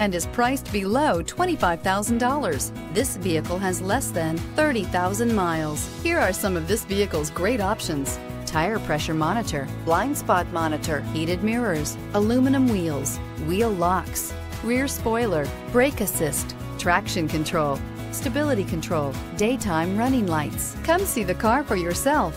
and is priced below $25,000. This vehicle has less than 30,000 miles. Here are some of this vehicle's great options: tire pressure monitor, blind spot monitor, heated mirrors, aluminum wheels, wheel locks, rear spoiler, brake assist, traction control, stability control, daytime running lights. Come see the car for yourself.